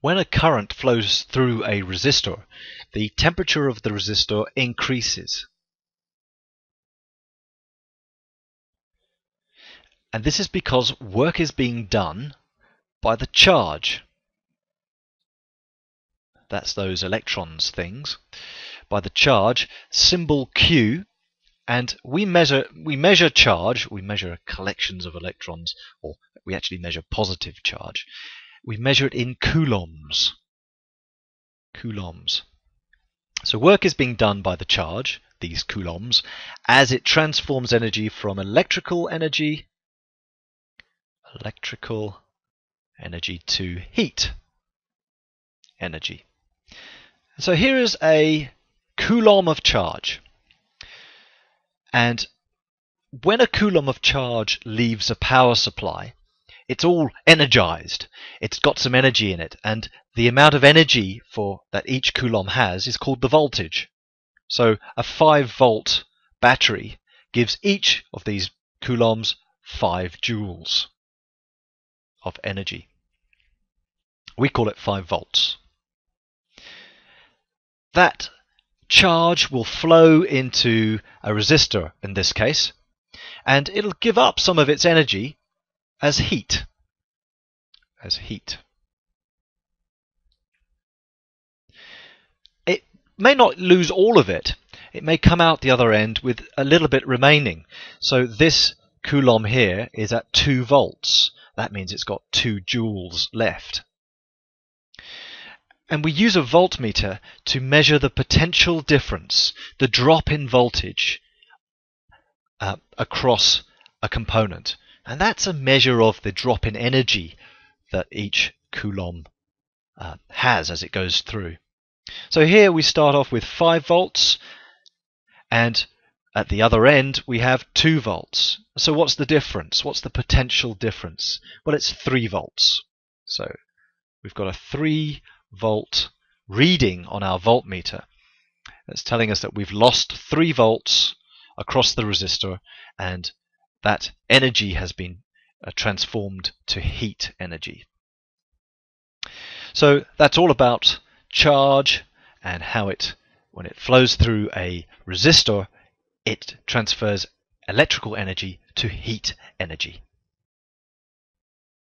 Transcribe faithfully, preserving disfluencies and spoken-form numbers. When a current flows through a resistor, the temperature of the resistor increases. And this is because work is being done by the charge. That's those electrons things. By the charge, symbol Q, and we measure we measure charge, we measure collections of electrons, or we actually measure positive charge. We measure it in coulombs. Coulombs. So work is being done by the charge, these coulombs, as it transforms energy from electrical energy, electrical energy to heat energy. So here is a coulomb of charge. And when a coulomb of charge leaves a power supply, it's all energized. It's got some energy in it, and the amount of energy for that each coulomb has is called the voltage. So a five volt battery gives each of these coulombs five joules of energy. We call it five volts. That charge will flow into a resistor in this case, and it'll give up some of its energy as heat, as heat. It may not lose all of it. It may come out the other end with a little bit remaining. So this coulomb here is at two volts. That means it's got two joules left. And we use a voltmeter to measure the potential difference, the drop in voltage uh, across a component. And that's a measure of the drop in energy that each coulomb uh, has as it goes through. So here we start off with five volts, and at the other end we have two volts. So what's the difference? What's the potential difference? Well, it's three volts. So we've got a three volt reading on our voltmeter. That's telling us that we've lost three volts across the resistor, and that energy has been uh, transformed to heat energy. So that's all about charge and how it, when it flows through a resistor, it transfers electrical energy to heat energy.